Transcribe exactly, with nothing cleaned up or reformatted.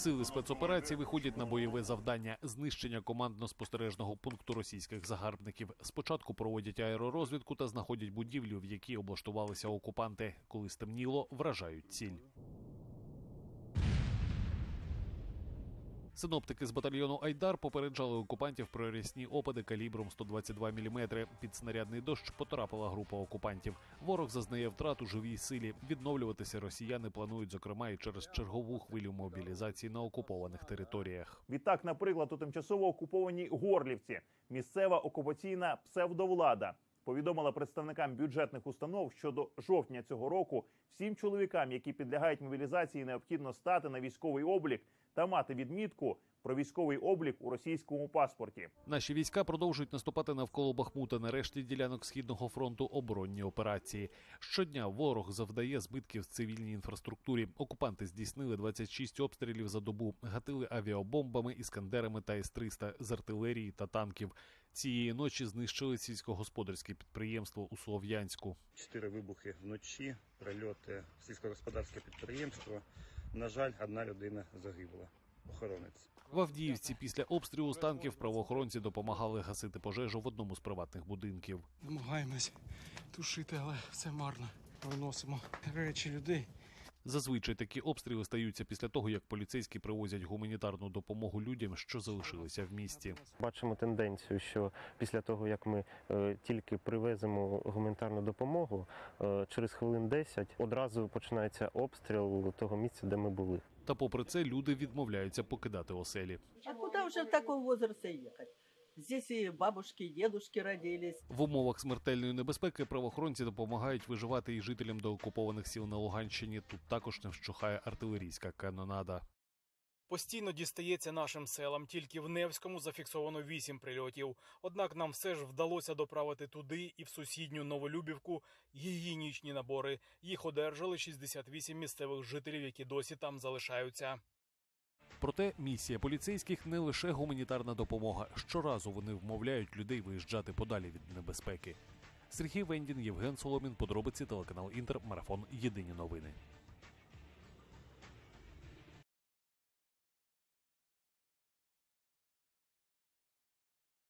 Сили спецоперації виходять на бойове завдання – знищення командно-спостережного пункту російських загарбників. Спочатку проводять аеророзвідку та знаходять будівлю, в якій облаштувалися окупанти. Коли стемніло, вражають ціль. Синоптики з батальйону «Айдар» попереджали окупантів про рясні опади калібром сто двадцять два міліметри. Під снарядний дощ потрапила група окупантів. Ворог зазнає втрат у живій силі. Відновлюватися росіяни планують, зокрема, і через чергову хвилю мобілізації на окупованих територіях. Відтак, наприклад, у тимчасово окупованій Горлівці місцева окупаційна псевдовлада повідомила представникам бюджетних установ, що до жовтня цього року всім чоловікам, які підлягають мобілізації, необхідно стати на військовий облік та мати відмітку про військовий облік у російському паспорті. Наші війська продовжують наступати навколо Бахмута, на решті ділянок Східного фронту оборонні операції. Щодня ворог завдає збитків цивільній інфраструктурі. Окупанти здійснили двадцять шість обстрілів за добу, гатили авіабомбами, іскандерами та С триста з артилерії та танків. Цієї ночі знищили сільськогосподарське підприємство у Слов'янську. Чотири вибухи вночі, прильоти в сільськогосподарське підприємство. На жаль, одна людина загинула. Охоронець. В Авдіївці після обстрілу з танків правоохоронці допомагали гасити пожежу в одному з приватних будинків. Намагаємось тушити, але все марно. Виносимо речі людей. Зазвичай такі обстріли стаються після того, як поліцейські привозять гуманітарну допомогу людям, що залишилися в місті. Бачимо тенденцію, що після того, як ми е, тільки привеземо гуманітарну допомогу, е, через хвилин десять одразу починається обстріл того місця, де ми були. Та попри це люди відмовляються покидати оселі. А куди вже в такому віці їхати? Здесь і бабушки, і дедушки родились. В умовах смертельної небезпеки правоохоронці допомагають виживати і жителям доокупованих сіл на Луганщині. Тут також не вщухає артилерійська канонада. Постійно дістається нашим селам. Тільки в Невському зафіксовано вісім прильотів. Однак нам все ж вдалося доправити туди і в сусідню Новолюбівку гігієнічні набори. Їх одержали шістдесят вісім місцевих жителів, які досі там залишаються. Проте місія поліцейських не лише гуманітарна допомога. Щоразу вони вмовляють людей виїжджати подалі від небезпеки. Сергій Вендін, Євген Соломін, подробиці, телеканал «Інтер», марафон, єдині новини.